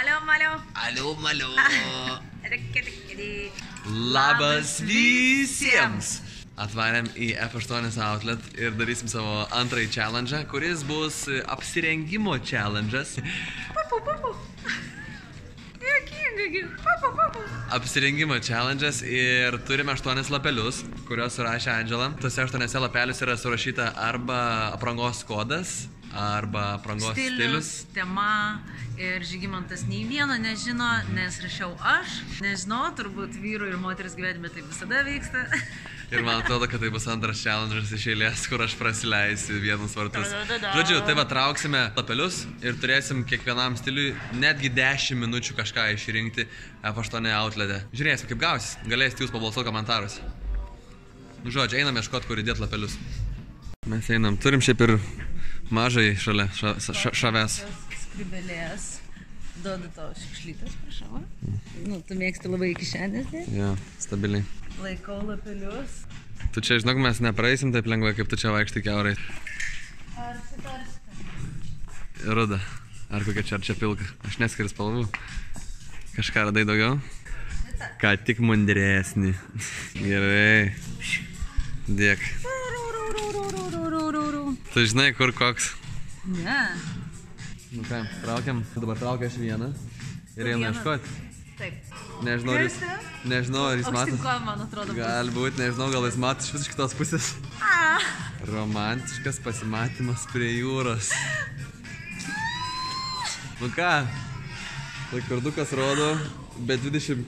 Alio, malio. Alio, malio. Labas visiems. Atvarėm į F8 outlet ir darysim savo antrąjį challenge'ą, kuris bus apsirengimo challenge'as. Apsirengimo challenge'as ir turime 8 lapelius, kuriuos surašė Anžela. Tuose 8 lapeliuose yra surašyta arba aprangos kodas, arba aprangos stilius, tema, ir Žygimantas nei vieno nežino, nes rašiau aš. Nežinau, turbūt vyrų ir moteris gyvenime taip visada vyksta. Ir man atrodo, kad tai bus antras challenge'as iš eilės, kur aš prasileisiu vienus vartus. Žodžiu, tai va, trauksime lapelius ir turėsim kiekvienam stiliui netgi 10 minučių kažką išrinkti F8 outlet'e. Žiūrėsim, kaip gausis. Galėsite jūs pabalsuoti komentaruose. Žodžiu, einam ieškoti, kur įdėti lapelius. Mes einam. Turim šiaip ir mažai šalia šavęs. Skrybelės. Duodu tavo šiukšlytės, prašau. Nu, tu mėgsti labai kišenės dėti. Jo, stabiliai. Laikau lapelius. Tu čia, žinok, mes nepraeisim taip lengvai, kaip tu čia vaikštai kiaurai. Ar šitaršta? Ruda. Ar kokia čia, ar čia pilka. Aš neskiriu spalvų. Kažką radai daugiau? Ką tik mundresnį. Gerai. Dėk. Tu žinai, kur koks? Ne. Nu ką, traukiam. Dabar traukia aš vieną. Ir einu iškoti. Taip. Nežinau, ar jis matas. Aukštinkoja, man atrodo. Galbūt, nežinau, gal jis matas iš visos kitos pusės. Romantiškas pasimatymas prie jūros. Nu ką, rekordukas rodo, be 24,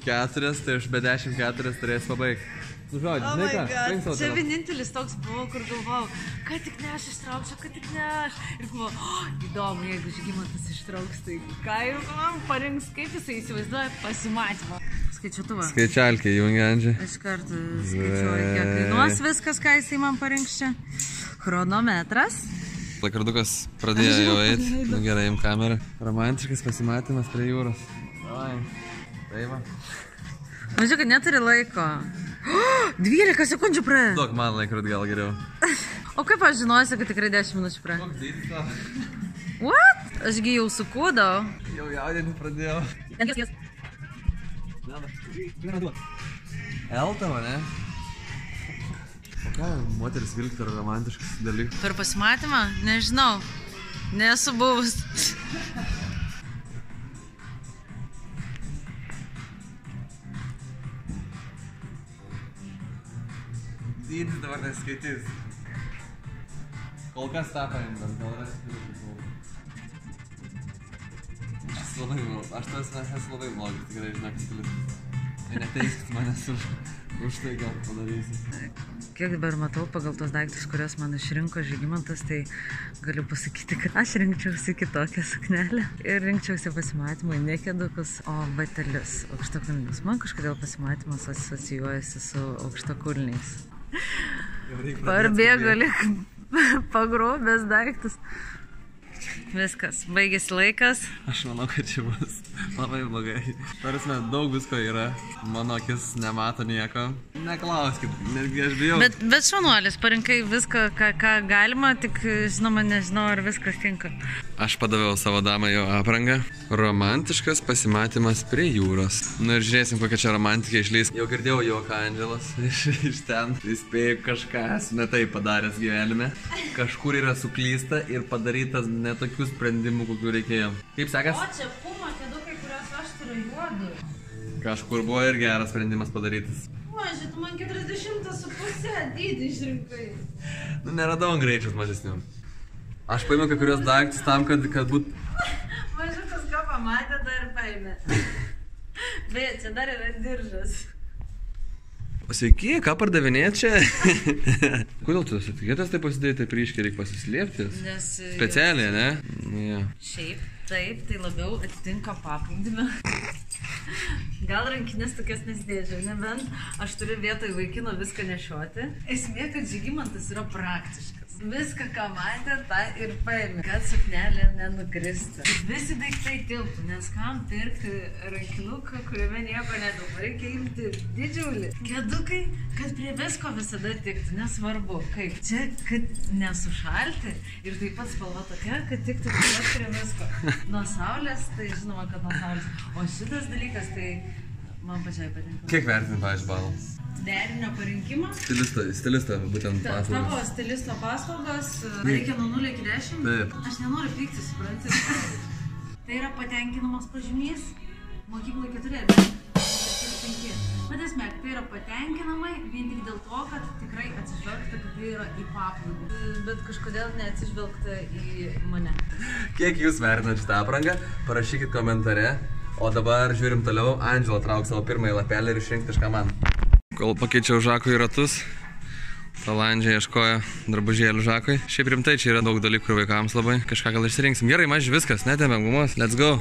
tai aš be 14 turės pabaigti. O my god, čia vienintelis toks buvo, kur galvojau, kad tik ne aš ištraukščiau, kad tik ne aš. Ir galvojau, įdomu, jeigu Žygimantas ištrauks, tai ką jau man parinks, kaip jisai įsivaizduoja pasimatymą. Skaičiuotuvą. Skaičialkį jungia, Andžiai. Aš kartu skaičiuoju, kiek kainuos viskas, ką jisai man parinks čia. Chronometras. Plakardukas pradėjo jau eiti. Nu gerai, jums kamerą. Romantiškas pasimatymas prie jūros. Davai. Tai va. Mažiau, kad neturi laiko. 12 sekundžių praėjo. Duok man laikrodį gal geriau. O kaip aš žinosiu, kad tikrai 10 minučių praėjo? Duok dėdį to. What? Ašgi jau sukūdau. Jau jaudinti pradėjau. L tavo, ne? O ką moteris vilkti yra romantiškas dalykas? Per pasimatymą? Nežinau. Nesu buvus. Dydis dabar neskaitys. Kol kas tą paimtas, gal rasiu kitų. Aš labai blogas, aš to esu labai blogas, tikrai žinok, stilistas. Tai neteiskit manęs už tai, gal padarysiu. Kiek dabar matau pagal tos daiktus, kurios man išrinko Žygimantas, tai galiu pasakyti, kad aš rinkčiausi kitokią suknelę. Ir rinkčiausi pasimatymui ne kėdukus, o batelius, aukštakulnius. Man kažkodėl pasimatymas asocijuojasi su aukštakulniais. Parbėgo lyg pagrobęs daiktus. Viskas, baigėsi laikas. Aš manau, kad čia bus labai blogai. Tarasme, daug visko yra. Mano akis nemato nieko. Neklauskit, netgi aš bijau. Bet šaunuolis, parinkai viską, ką galima, tik žinoma, nežinau, ar viskas tinka. Aš padaviau savo damą jo aprangą. Romantiškas pasimatymas prie jūros. Nu ir žiūrėsim, kokia čia romantikė išlys. Jau girdėjau juoką Anželos iš ten. Įspėjau, kažką esu ne taip padaręs gyvenime. Kažkur yra suklysta ir padarytas ne tokių sprendimų, kokių reikėjo. Kaip sekas? O čia pumo kėdukai, kurios aš turiu juodu. Kažkur buvo ir geras sprendimas padarytas. Maži, tu man 40,5 dydį išrinkai. Nu, neradau greičius mažesnių. Aš paėmiau kai kurios daiktus tam, kad būtų... Maži, kas ką pamatė, dar paėmė. Beje, čia dar yra diržas. Sveiki, ką pardavinėt čia? Kodėl tu etiketas taip pasidėjai, taip ryškiai reikia pasislėpti? Nes... Specialiai, ne? Šiaip, taip, tai labiau atitinka paplūdimį. Gal rankinės tokias nesidėžiau, nebent aš turiu vietoj vaikino viską nešioti. Esmė, kad Žygimantas yra praktiškas. Viską, ką matė, tą ir paėmė, kad suknelė nenukristų. Visi daiktai tilptų, nes kam pirkti rankliuką, kuriame nieko nedaug, reikia imti didžiulį. Kedukai, kad prie visko visada tiktų, nesvarbu, kaip. Čia, kad nesušalti ir taip pat spalva tokia, kad tiktų prie visko. Nuo saulės, tai žinoma, kad nuo saulės. O šitas dalykas, tai man pačiai patinka. Kiek vertinti, pavyzdžiui, balus? Derinio parinkimą. Stilisto būtent paslaugas. Tavo stilisto paslaugas. Reikia nuo 0 iki 10. Taip. Aš nenoriu pykti, supranti. Tai yra patenkinamas pažymys. Mokyklai 4, bet 5. Bet esmė, tai yra patenkinamai vien tik dėl to, kad tikrai atsižvelgta, kad tai yra į paplaugą. Bet kažkodėl neatsižvelgta į mane. Kiek jūs vertinat šitą aprangą? Parašykit komentare. O dabar žiūrim toliau. Anžela trauk savo pirmąjį lapelį ir išrink kažką man. Kol pakeičiau Žakui ratus, talandžiai ieškojo drabužėlių Žakui. Šiaip rimtai, čia yra daug dalykų vaikams labai. Kažką gal išsirinksim. Gerai, maži viskas, netėmėm gumos. Let's go.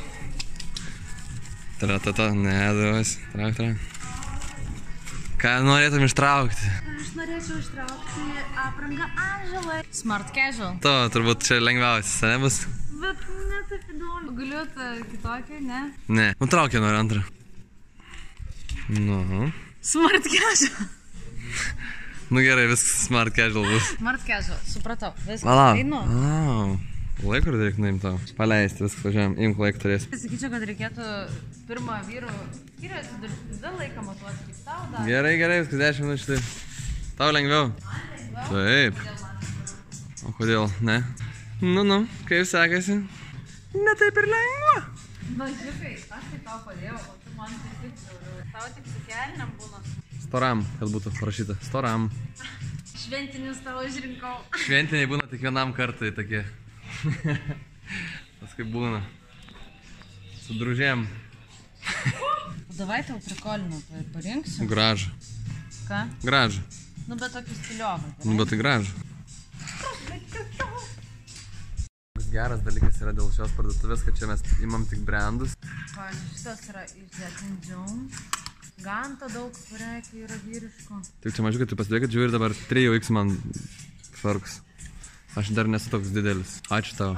Tratata, nedavas. Trauk, trauk. Ką norėtum ištraukti? Aš norėčiau ištraukti aprangą Anželai. Smart casual. To, turbūt čia lengviausias, ne bus? Bet netaip įdomu. Guliu tą kitokį, ne? Ne. Nutraukė nori antrą. Nu. Smart casual. Nu gerai, viskas smart casual bus. Smart casual, supratau. Viskas, einu. Alau. Laikų reikia nuimti tau. Paleisti, viskas važiuojam. Imk laiką turės. Sakyčiau, kad reikėtų pirmą vyrų skyrių atidaryti laiką matuoti kaip tau dar. Gerai, gerai, viskas 10 minučių štai. Tau lengviau? Man lengviau? Taip. O kodėl? Ne? Nu, kaip sekasi? Ne taip ir lengva. Bažiukai, aš tai tau padėjau, o tu man tai tik žiūrėjau. Tau tik su kelniam būna. Storam, kad būtų parašyta. Storam. Šventinius tavo išrinkau. Šventiniai būna tik vienam kartai tokie. Tas kaip būna. Su družėm. Davai tau prikolinu, tai parinksiu. Gražu. Ką? Gražu. Nu, bet tokiu stiliovai. Nu, bet tai gražu. Geras dalykas yra dėl šios parduotuvės, kad čia mes imam tik brandus. Pavyzdžiui, šitas yra iš Gečienės. Ganta daug prekiai yra vyriško. Tik čia mažiukai, tu pasidėkit, žiūri dabar 3X man farks. Aš dar nesu toks didelis. Ačiū tau.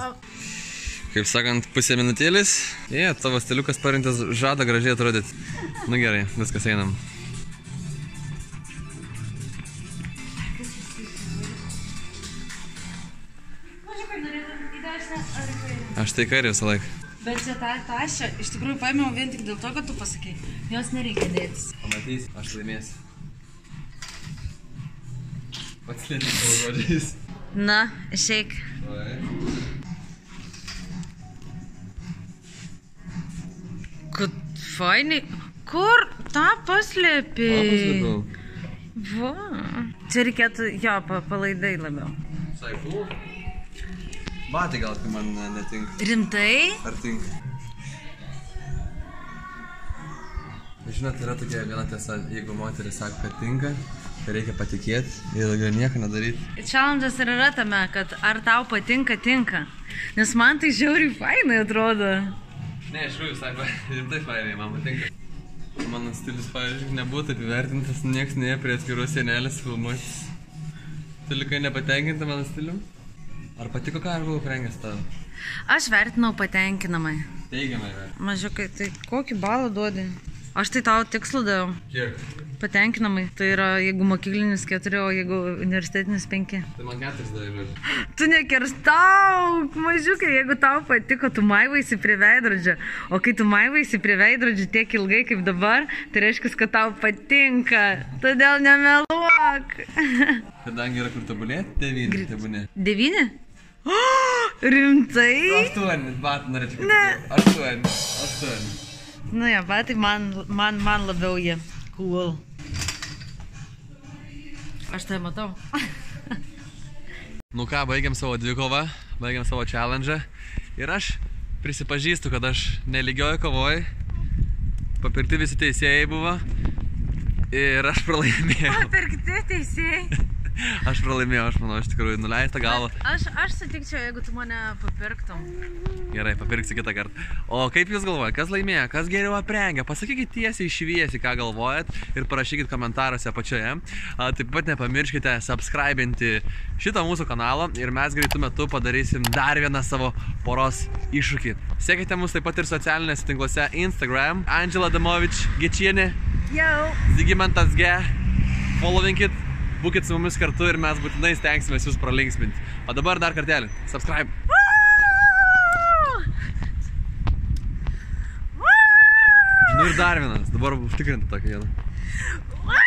Kaip sakant, pusė minutėlis. Jė, tavo stiliukas parintas žada gražiai atrodyti. Nu gerai, viskas einam. Aš tai kairį visą laiką. Bet čia tą tašę iš tikrųjų paėmiau vien tik dėl to, kad tu pasakei. Jos nereikia dėtis. Pamatys, aš laimėsiu. Pats lėtis savo žodžiais. Na, išeik. Kad fainai. Kur tą paslėpiai? Va. Čia reikėtų, jo, palaidai labiau. Saipų? Batai gal, kai man netinka. Rimtai? Ar tinka? Žinot, yra tokia viena tiesa, jeigu moteris sako, kad tinka, tai reikia patikėti ir daugiau nieko nedaryti. Challenge'as ir yra tame, kad ar tau patinka, tinka. Nes man tai žiauriai fainai atrodo. Ne, iš tikrųjų, sako, rimtai fainai, man patinka. Mano stilius, pavyzdžiui, nebuvo taip įvertintas, nieks neėjo prie atskiros sienelės filmuotis. Tu likai nepatenkinta mano stiliu? Ar patiko, ką aš buvau prengęs tau? Aš vertinau patenkinamai. Teigiamai vertinau. Mažiukai, tai kokį balą duodi? Aš tai tau tikslų dėjau. Kiek? Patenkinamai. Tai yra, jeigu mokyklinis 4, o jeigu universitetinis 5. Tai man 4 davė. Tu nekerstauk, mažiukai, jeigu tau patiko, tu maivaisi prie veidrodžio. O kai tu maivaisi prie veidrodžio tiek ilgai kaip dabar, tai reiškia, kad tau patinka. Todėl nemeluok. Kadangi yra kur tobulėti, 9 tebūnė. 9? Rimtai? 8, bat norėčiau. Ne. 8. Nu jo, batai man labiau jie. Cool. Aš tai matau. Nu ką, baigiam savo dvikovą, baigiam savo challenge'ą. Ir aš prisipažįstu, kad aš nelygioju kovoj. Papirkti visi teisėjai buvo. Ir aš pralaimėjau. Papirkti teisėjai? Aš pralaimėjau, aš manau, iš tikrųjų nuleista galva. Aš sutikčiau, jeigu tu mane papirktum. Gerai, papirksi kitą kartą. O kaip jūs galvojate, kas laimėjo, kas geriau aprengia? Pasakykit tiesiai šviesiai, ką galvojat ir parašykit komentaruose apačioje. Taip pat nepamirškite subscribinti šitą mūsų kanalą ir mes greitu metu padarysim dar vieną savo poros iššūkį. Sekite mus taip pat ir socialinėse tinkluose Instagram. Anžela Adamovič, Gečienė. Jau. Žygimantas G. Followinkit, būkit su mumis kartu ir mes būtinai stengsimės jūs pralinksminti. O dabar dar kartelį. Subscribe. Nu ir dar vienas. Dabar tikrinti tokią vieną.